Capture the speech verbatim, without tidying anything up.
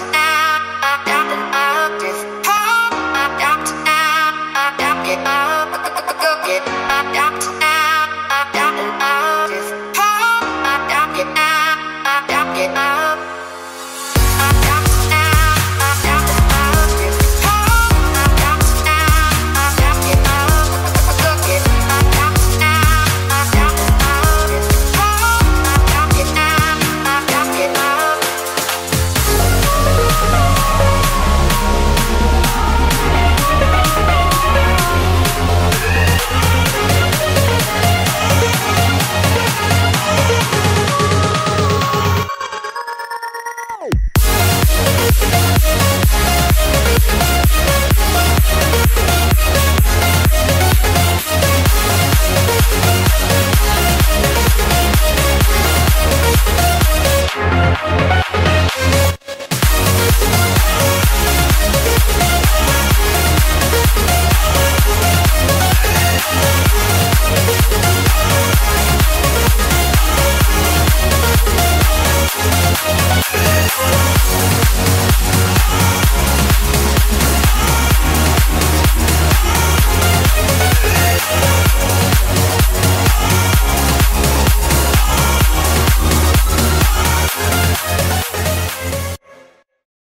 out.